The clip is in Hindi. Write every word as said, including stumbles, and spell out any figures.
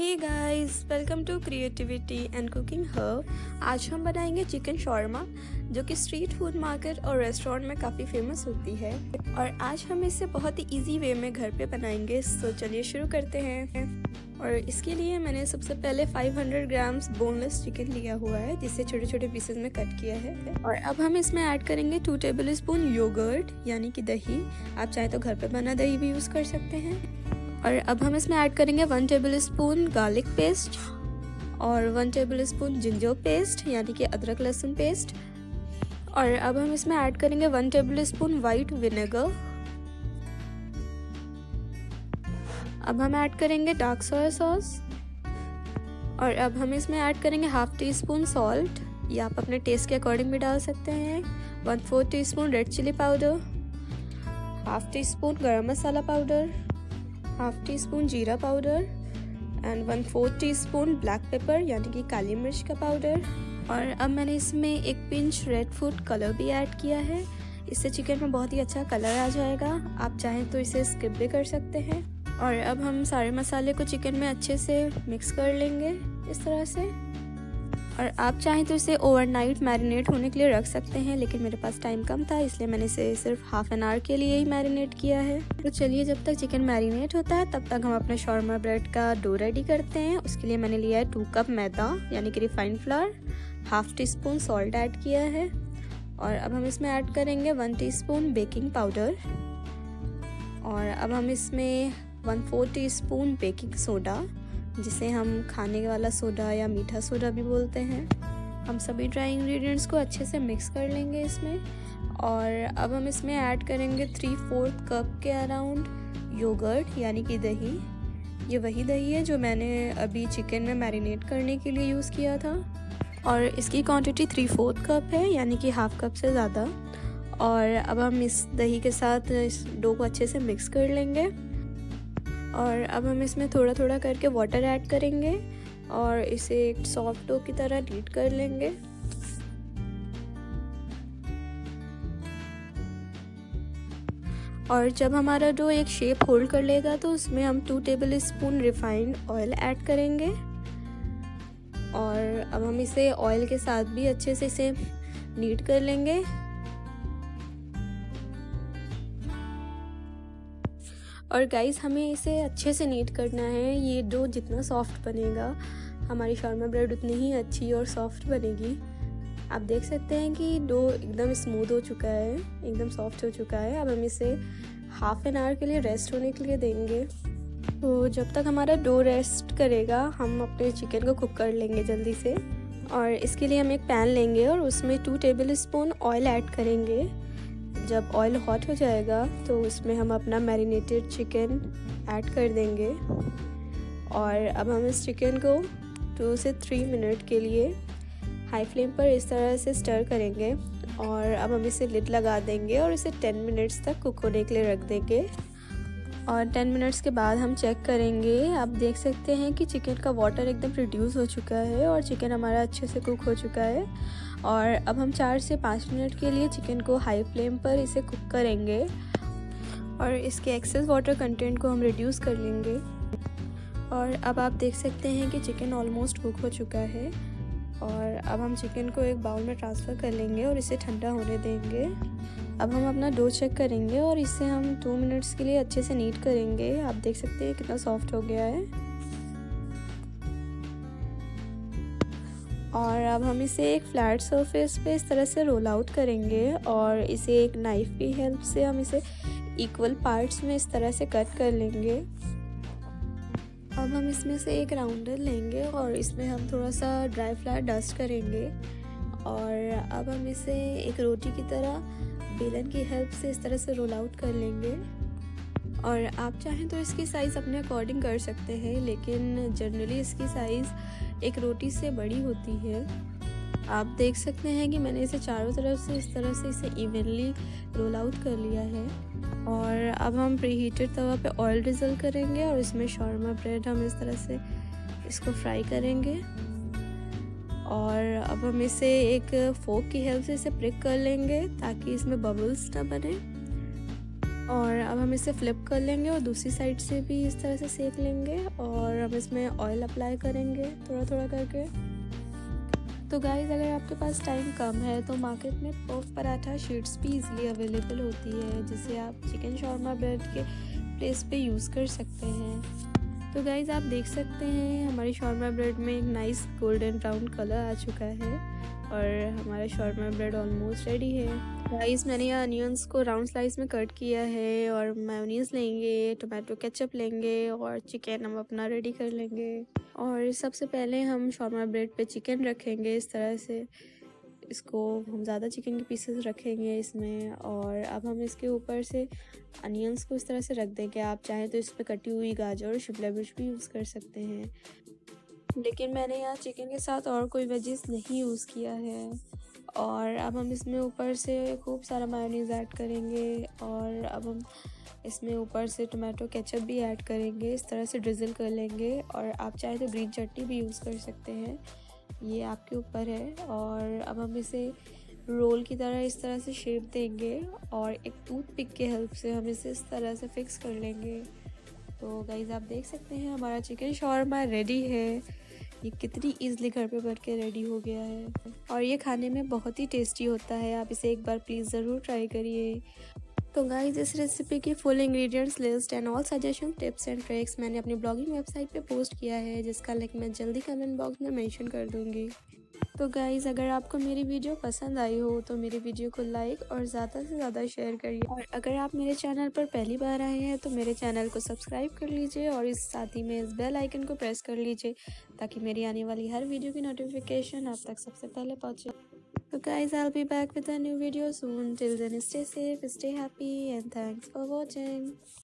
Hey guys, welcome to creativity and cooking hub. आज हम बनाएंगे चिकन शॉर्मा, जो कि स्ट्रीट फूड मार्केट और रेस्टोरेंट में काफ़ी फेमस होती है, और आज हम इसे बहुत ही इजी वे में घर पे बनाएंगे। तो चलिए शुरू करते हैं। और इसके लिए मैंने सबसे पहले पाँच सौ ग्राम्स बोनलेस चिकन लिया हुआ है, जिसे छोटे छोटे पीसेस में कट किया है। और अब हम इसमें ऐड करेंगे टू टेबल स्पून योगर्ट यानी कि दही। आप चाहे तो घर पे बना दही भी यूज़ कर सकते हैं। और अब हम इसमें ऐड करेंगे one tablespoon garlic paste और one tablespoon ginger paste यानी कि अदरक लहसुन पेस्ट। और अब हम इसमें ऐड करेंगे one tablespoon white vinegar. अब हम ऐड करेंगे डार्क सोया सॉस। और अब हम इसमें ऐड करेंगे हाफ टी स्पून सॉल्ट, या आप अपने टेस्ट के अकॉर्डिंग भी डाल सकते हैं। One fourth teaspoon red chilli powder, half teaspoon garam masala powder, half teaspoon जीरा powder and one fourth teaspoon black pepper यानी कि काली मिर्च का पाउडर। और अब मैंने इसमें एक पिंच रेड फूड कलर भी ऐड किया है, इससे चिकन में बहुत ही अच्छा कलर आ जाएगा। आप चाहें तो इसे स्किप भी कर सकते हैं। और अब हम सारे मसाले को चिकन में अच्छे से मिक्स कर लेंगे इस तरह से। और आप चाहें तो इसे ओवरनाइट मैरिनेट होने के लिए रख सकते हैं, लेकिन मेरे पास टाइम कम था, इसलिए मैंने इसे सिर्फ हाफ एन आवर के लिए ही मैरिनेट किया है। तो चलिए, जब तक चिकन मैरिनेट होता है तब तक हम अपने शॉर्मा ब्रेड का डो रेडी करते हैं। उसके लिए मैंने लिया है टू कप मैदा यानी कि refined flour, half teaspoon salt add किया है। और अब हम इसमें ऐड करेंगे one teaspoon baking powder. और अब हम इसमें one four teaspoon baking soda, जिसे हम खाने वाला सोडा या मीठा सोडा भी बोलते हैं। हम सभी ड्राई इंग्रेडिएंट्स को अच्छे से मिक्स कर लेंगे इसमें। और अब हम इसमें ऐड करेंगे थ्री फोर्थ कप के अराउंड योगर्ट यानी कि दही। ये वही दही है जो मैंने अभी चिकन में मैरिनेट करने के लिए यूज़ किया था, और इसकी क्वांटिटी थ्री फोर्थ कप है यानी कि हाफ कप से ज़्यादा। और अब हम इस दही के साथ इस डो को अच्छे से मिक्स कर लेंगे। और अब हम इसमें थोड़ा थोड़ा करके वाटर ऐड करेंगे और इसे एक सॉफ्ट डो की तरह बीट कर लेंगे। और जब हमारा डो एक शेप होल्ड कर लेगा तो उसमें हम two tablespoon refined oil add करेंगे। और अब हम इसे ऑयल के साथ भी अच्छे से इसे नीट कर लेंगे। और गाइस, हमें इसे अच्छे से नीट करना है। ये डो जितना सॉफ्ट बनेगा, हमारी शॉर्मा ब्रेड उतनी ही अच्छी और सॉफ्ट बनेगी। आप देख सकते हैं कि डो एकदम स्मूथ हो चुका है, एकदम सॉफ्ट हो चुका है। अब हम इसे हाफ एन आवर के लिए रेस्ट होने के लिए देंगे। तो जब तक हमारा डो रेस्ट करेगा, हम अपने चिकन को कुक कर लेंगे जल्दी से। और इसके लिए हम एक पैन लेंगे और उसमें two tablespoon oil add करेंगे। जब ऑयल हॉट हो जाएगा तो उसमें हम अपना मैरिनेटेड चिकन ऐड कर देंगे। और अब हम इस चिकन को टू से थ्री मिनट के लिए हाई फ्लेम पर इस तरह से स्टर करेंगे। और अब हम इसे लिड लगा देंगे और इसे टेन मिनट्स तक कुक होने के लिए रख देंगे। और टेन मिनट्स के बाद हम चेक करेंगे। आप देख सकते हैं कि चिकन का वाटर एकदम रिड्यूस हो चुका है और चिकन हमारा अच्छे से कुक हो चुका है। और अब हम चार से पाँच मिनट के लिए चिकन को हाई फ्लेम पर इसे कुक करेंगे और इसके एक्सेस वाटर कंटेंट को हम रिड्यूस कर लेंगे। और अब आप देख सकते हैं कि चिकन ऑलमोस्ट कुक हो चुका है। और अब हम चिकन को एक बाउल में ट्रांसफ़र कर लेंगे और इसे ठंडा होने देंगे। अब हम अपना डो चेक करेंगे और इसे हम टू मिनट्स के लिए अच्छे से नीट करेंगे। आप देख सकते हैं कितना सॉफ्ट हो गया है। और अब हम इसे एक फ्लैट सरफेस पे इस तरह से रोल आउट करेंगे और इसे एक नाइफ़ की हेल्प से हम इसे इक्वल पार्ट्स में इस तरह से कट कर लेंगे। अब हम इसमें से एक राउंडर लेंगे और इसमें हम थोड़ा सा ड्राई फ्लावर डस्ट करेंगे। और अब हम इसे एक रोटी की तरह बेलन की हेल्प से इस तरह से रोल आउट कर लेंगे। और आप चाहें तो इसकी साइज़ अपने अकॉर्डिंग कर सकते हैं, लेकिन जनरली इसकी साइज़ एक रोटी से बड़ी होती है। आप देख सकते हैं कि मैंने इसे चारों तरफ से इस तरह से इसे इवनली रोल आउट कर लिया है। और अब हम प्रीहीटेड तवा पे ऑयल डिज़ल करेंगे और इसमें शॉर्मा ब्रेड हम इस तरह से इसको फ्राई करेंगे। और अब हम इसे एक फोक की हेल्प से इसे प्रिक कर लेंगे ताकि इसमें बबल्स ना बने। और अब हम इसे फ्लिप कर लेंगे और दूसरी साइड से भी इस तरह से सेक लेंगे और हम इसमें ऑयल अप्लाई करेंगे थोड़ा थोड़ा करके। तो गाइज़, अगर आपके पास टाइम कम है तो मार्केट में पफ पराठा शीट्स भी इजीली अवेलेबल होती है, जिसे आप चिकन शॉर्मा ब्रेड के प्लेस पे यूज़ कर सकते हैं। तो गाइज़, आप देख सकते हैं हमारी शॉर्मा ब्रेड में एक नाइस गोल्डन ब्राउन कलर आ चुका है और हमारा शॉर्मा ब्रेड ऑलमोस्ट रेडी है। गाइस, मैंने यहाँ अनियंस को राउंड स्लाइस में कट किया है और मेयोनीज लेंगे, टोमेटो केचप लेंगे और चिकन हम अपना रेडी कर लेंगे। और सबसे पहले हम शॉर्मा ब्रेड पे चिकन रखेंगे इस तरह से, इसको हम ज़्यादा चिकन के पीसेस रखेंगे इसमें। और अब हम इसके ऊपर से अनियंस को इस तरह से रख देंगे। आप चाहें तो इस पर कटी हुई गाजर और शिमला मिर्च भी यूज़ कर सकते हैं, लेकिन मैंने यहाँ चिकन के साथ और कोई वेजिस नहीं यूज़ किया है। और अब हम इसमें ऊपर से खूब सारा मायोनीज़ ऐड करेंगे और अब हम इसमें ऊपर से टोमेटो केचप भी ऐड करेंगे, इस तरह से ड्रिज़ल कर लेंगे। और आप चाहे तो ग्रीन चटनी भी यूज़ कर सकते हैं, ये आपके ऊपर है। और अब हम इसे रोल की तरह इस तरह से शेप देंगे और एक टूथपिक के हेल्प से हम इसे इस तरह से फ़िक्स कर लेंगे। तो गाइज़, आप देख सकते हैं हमारा चिकन शॉर्मा रेडी है। ये कितनी ईज़िली घर पे बन के रेडी हो गया है और ये खाने में बहुत ही टेस्टी होता है। आप इसे एक बार प्लीज़ ज़रूर ट्राई करिए। तो गाइज़, इस रेसिपी की full ingredients list and all suggestion tips and tricks मैंने अपनी ब्लॉगिंग वेबसाइट पे पोस्ट किया है, जिसका लिंक मैं जल्दी कमेंट बॉक्स में मेंशन कर दूँगी। तो गाइज़, अगर आपको मेरी वीडियो पसंद आई हो तो मेरी वीडियो को लाइक और ज़्यादा से ज़्यादा शेयर करिए। और अगर आप मेरे चैनल पर पहली बार आए हैं तो मेरे चैनल को सब्सक्राइब कर लीजिए और इस साथ ही में इस बेल आइकन को प्रेस कर लीजिए ताकि मेरी आने वाली हर वीडियो की नोटिफिकेशन आप तक सबसे पहले पहुँचे। तो guys, I will be back with a new video soon. Till then stay safe, stay happy and thanks for watching.